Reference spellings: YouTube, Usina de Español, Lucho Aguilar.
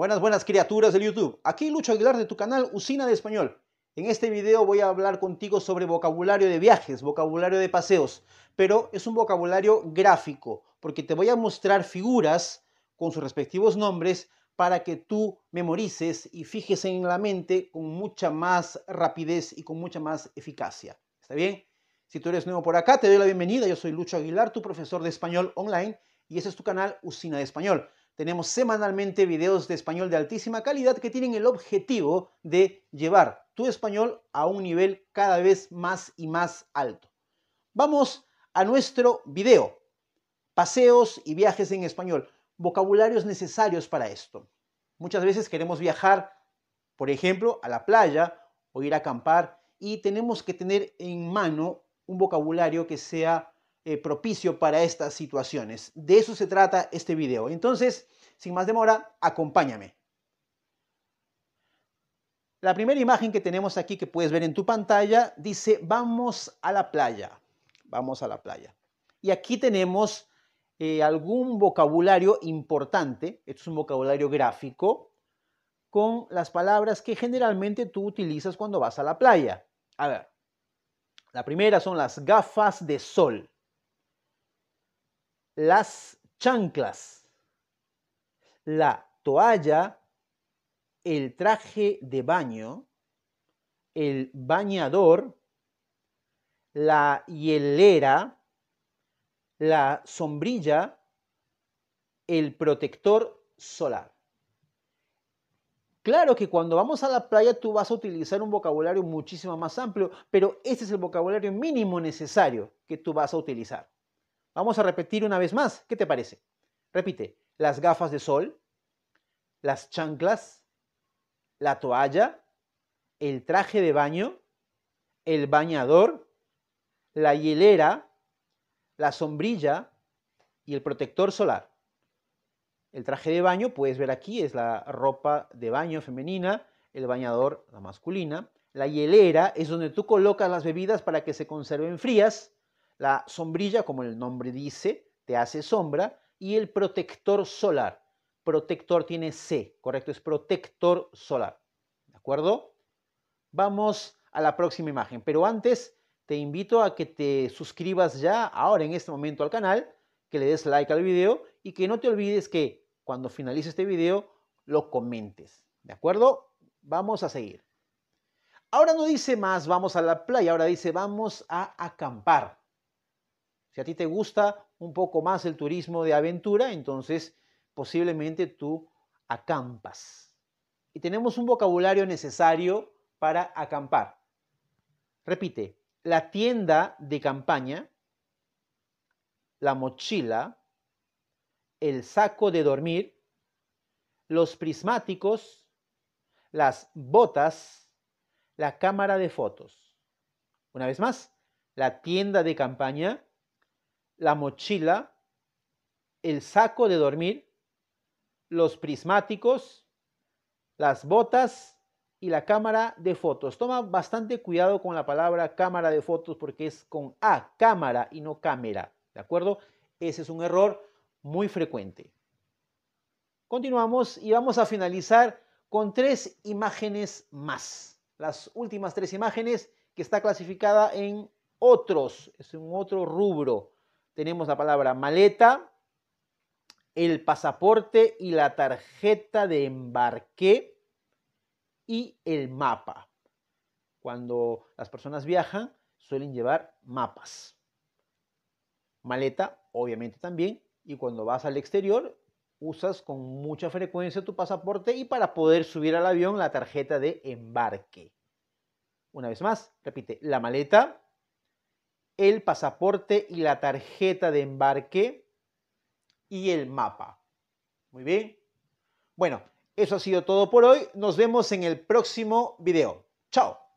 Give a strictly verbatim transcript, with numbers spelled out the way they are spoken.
Buenas, buenas criaturas del YouTube. Aquí Lucho Aguilar de tu canal Usina de Español. En este video voy a hablar contigo sobre vocabulario de viajes, vocabulario de paseos, pero es un vocabulario gráfico, porque te voy a mostrar figuras con sus respectivos nombres para que tú memorices y fijes en la mente con mucha más rapidez y con mucha más eficacia. ¿Está bien? Si tú eres nuevo por acá, te doy la bienvenida. Yo soy Lucho Aguilar, tu profesor de español online, y ese es tu canal Usina de Español. Tenemos semanalmente videos de español de altísima calidad que tienen el objetivo de llevar tu español a un nivel cada vez más y más alto. Vamos a nuestro video. Paseos y viajes en español. Vocabularios necesarios para esto. Muchas veces queremos viajar, por ejemplo, a la playa o ir a acampar y tenemos que tener en mano un vocabulario que sea Eh, propicio para estas situaciones. De eso se trata este video. Entonces, sin más demora, acompáñame. La primera imagen que tenemos aquí, que puedes ver en tu pantalla, dice vamos a la playa. Vamos a la playa. Y aquí tenemos eh, algún vocabulario importante. Esto es un vocabulario gráfico con las palabras que generalmente tú utilizas cuando vas a la playa. A ver, la primera son las gafas de sol. Las chanclas, la toalla, el traje de baño, el bañador, la hielera, la sombrilla, el protector solar. Claro que cuando vamos a la playa tú vas a utilizar un vocabulario muchísimo más amplio, pero este es el vocabulario mínimo necesario que tú vas a utilizar. Vamos a repetir una vez más. ¿Qué te parece? Repite. Las gafas de sol, las chanclas, la toalla, el traje de baño, el bañador, la hielera, la sombrilla y el protector solar. El traje de baño, puedes ver aquí, es la ropa de baño femenina, el bañador, la masculina. La hielera es donde tú colocas las bebidas para que se conserven frías. La sombrilla, como el nombre dice, te hace sombra. Y el protector solar. Protector tiene C, correcto, es protector solar. ¿De acuerdo? Vamos a la próxima imagen. Pero antes, te invito a que te suscribas ya, ahora en este momento, al canal, que le des like al video y que no te olvides que cuando finalice este video, lo comentes. ¿De acuerdo? Vamos a seguir. Ahora no dice más vamos a la playa, ahora dice vamos a acampar. Si a ti te gusta un poco más el turismo de aventura, entonces posiblemente tú acampas. Y tenemos un vocabulario necesario para acampar. Repite, la tienda de campaña, la mochila, el saco de dormir, los prismáticos, las botas, la cámara de fotos. Una vez más, la tienda de campaña, la mochila, el saco de dormir, los prismáticos, las botas y la cámara de fotos. Toma bastante cuidado con la palabra cámara de fotos porque es con A, cámara y no cámara, ¿de acuerdo? Ese es un error muy frecuente. Continuamos y vamos a finalizar con tres imágenes más. Las últimas tres imágenes que está clasificada en otros, es un otro rubro. Tenemos la palabra maleta, el pasaporte y la tarjeta de embarque y el mapa. Cuando las personas viajan suelen llevar mapas. Maleta, obviamente también, y cuando vas al exterior usas con mucha frecuencia tu pasaporte y para poder subir al avión la tarjeta de embarque. Una vez más, repite, la maleta, el pasaporte y la tarjeta de embarque y el mapa. Muy bien. Bueno, eso ha sido todo por hoy. Nos vemos en el próximo video. Chao.